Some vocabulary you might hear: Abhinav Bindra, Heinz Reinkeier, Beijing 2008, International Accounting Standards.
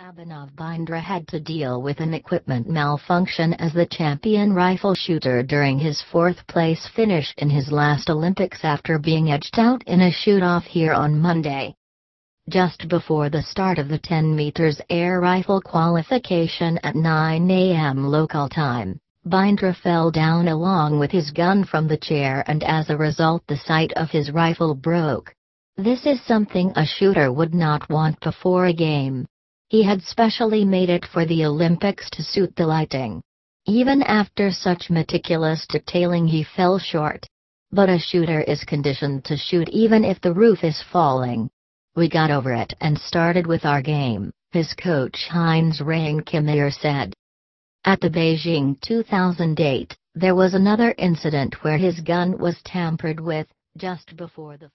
Abhinav Bindra had to deal with an equipment malfunction as the champion rifle shooter during his fourth-place finish in his last Olympics after being edged out in a shoot-off here on Monday. Just before the start of the 10 meters air rifle qualification at 9 a.m. local time, Bindra fell down along with his gun from the chair, and as a result the sight of his rifle broke. This is something a shooter would not want before a game. He had specially made it for the Olympics to suit the lighting. Even after such meticulous detailing he fell short. But a shooter is conditioned to shoot even if the roof is falling. "We got over it and started with our game," his coach Heinz Reinkeier said. At the Beijing 2008, there was another incident where his gun was tampered with, just before the